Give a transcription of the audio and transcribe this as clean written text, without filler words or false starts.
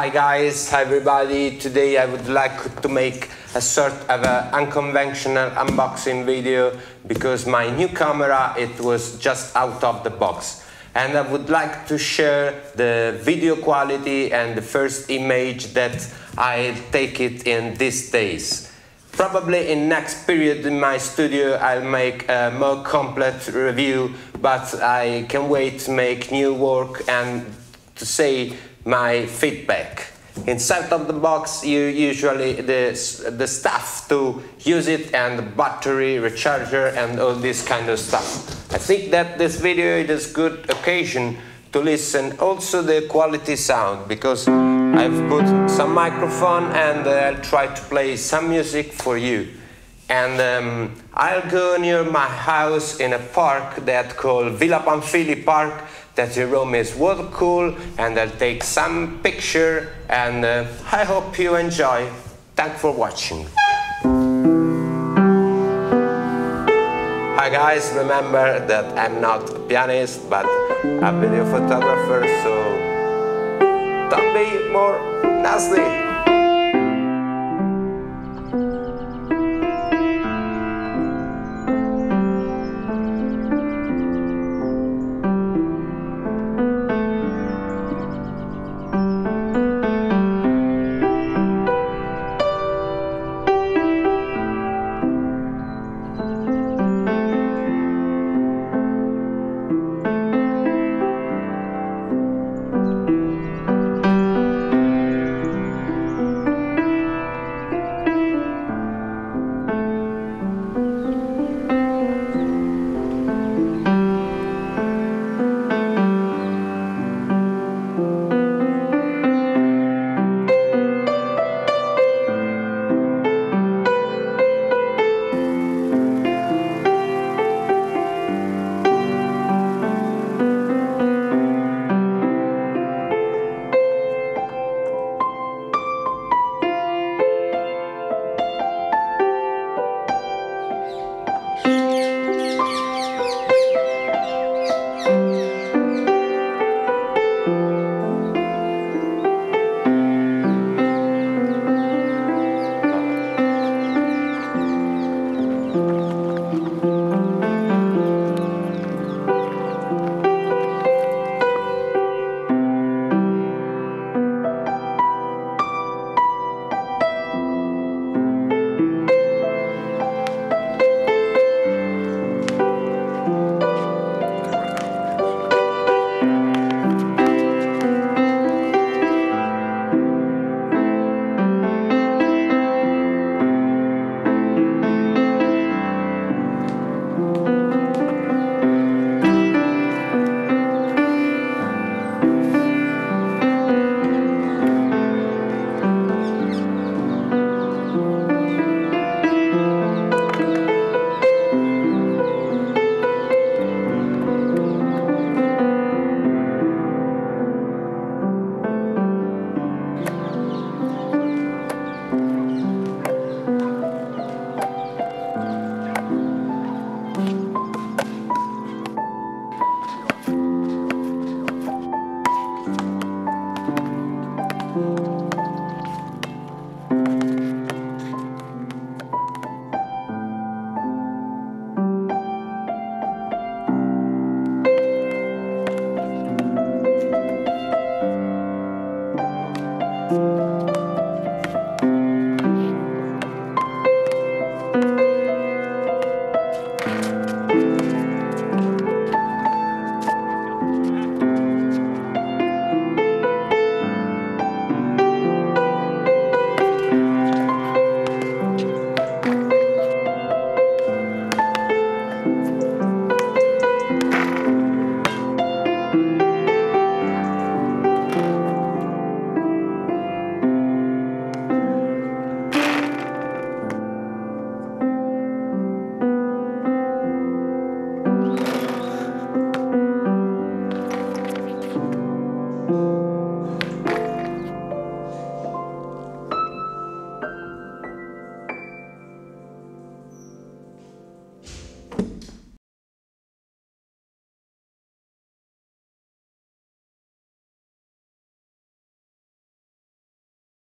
Hi guys, hi everybody. Today I would like to make a sort of an unconventional unboxing video because my new camera, it was just out of the box. And I would like to share the video quality and the first image that I take it in these days. Probably in next period in my studio I'll make a more complete review, but I can't wait to make new work and to say my feedback. Inside of the box you usually the stuff to use it and the battery, recharger and all this kind of stuff. I think that this video it is good occasion to listen also the quality sound because I've put some microphone and I'll try to play some music for you. And I'll go near my house in a park that called Villa Pamphili Park, that the room is water cool, and I'll take some picture, and I hope you enjoy. Thanks for watching. Hi guys, remember that I'm not a pianist, but a video photographer, so don't be more nasty.